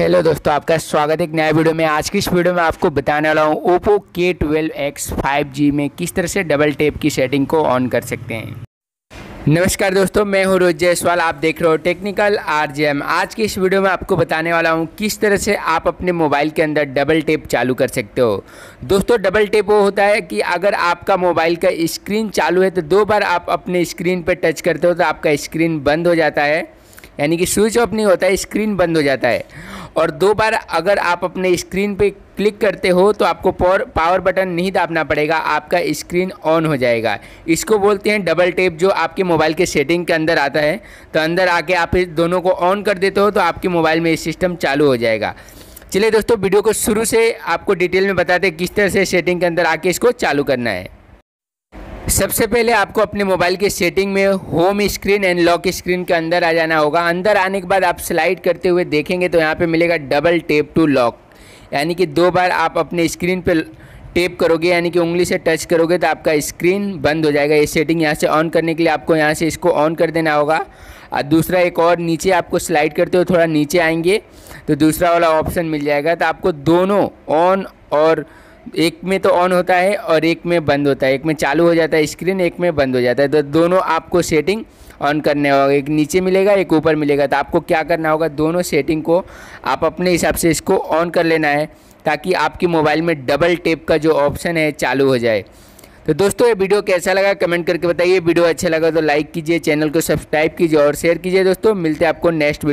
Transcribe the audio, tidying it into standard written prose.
Hello दोस्तों, आपका स्वागत है एक नया वीडियो में। आज की इस वीडियो में आपको बताने वाला हूँ Oppo K12x 5G में किस तरह से डबल टैप की सेटिंग को ऑन कर सकते हैं। नमस्कार दोस्तों, मैं हूँ रोज जयसवाल, आप देख रहे हो टेक्निकल RjM। आज की इस वीडियो में आपको बताने वाला हूँ किस तरह से आप अपने मोबाइल के अंदर डबल टैप चालू कर सकते हो। दोस्तों, डबल टैप वो होता है कि अगर आपका मोबाइल का स्क्रीन चालू है तो दो बार आप अपने स्क्रीन पर टच करते हो तो आपका स्क्रीन बंद हो जाता है, यानी कि स्विच ऑफ नहीं होता है, स्क्रीन बंद हो जाता है। और दो बार अगर आप अपने स्क्रीन पे क्लिक करते हो तो आपको पावर बटन नहीं दाबना पड़ेगा, आपका स्क्रीन ऑन हो जाएगा। इसको बोलते हैं डबल टैप, जो आपके मोबाइल के सेटिंग के अंदर आता है। तो अंदर आके आप दोनों को ऑन कर देते हो तो आपके मोबाइल में ये सिस्टम चालू हो जाएगा। चलिए दोस्तों, वीडियो को शुरू से आपको डिटेल में बताते हैं किस तरह से सेटिंग के अंदर आके इसको चालू करना है। सबसे पहले आपको अपने मोबाइल के सेटिंग में home screen and lock screen के अंदर आ जाना होगा। अंदर आने के बाद आप स्लाइड करते हुए देखेंगे तो यहाँ पे मिलेगा डबल टैप टू लॉक, यानी कि दो बार आप अपने स्क्रीन पे टैप करोगे, यानी कि उंगली से टच करोगे तो आपका स्क्रीन बंद हो जाएगा। ये सेटिंग यहाँ से ऑन करने के लिए आपको यहाँ से इसको ऑन कर देना होगा। और दूसरा एक और नीचे आपको स्लाइड करते हुए थोड़ा नीचे आएंगे तो दूसरा वाला ऑप्शन मिल जाएगा। तो आपको दोनों ऑन, और एक में तो ऑन होता है और एक में बंद होता है, एक में चालू हो जाता है स्क्रीन, एक में बंद हो जाता है। तो दोनों आपको सेटिंग ऑन करने होगा, एक नीचे मिलेगा एक ऊपर मिलेगा। तो आपको क्या करना होगा, दोनों सेटिंग को आप अपने हिसाब से इसको ऑन कर लेना है ताकि आपके मोबाइल में डबल टैप का जो ऑप्शन है चालू हो जाए। तो दोस्तों, ये वीडियो कैसा लगा कमेंट करके बताइए। वीडियो अच्छा लगा तो लाइक कीजिए, चैनल को सब्सक्राइब कीजिए और शेयर कीजिए। दोस्तों, मिलते हैं आपको नेक्स्ट वीडियो।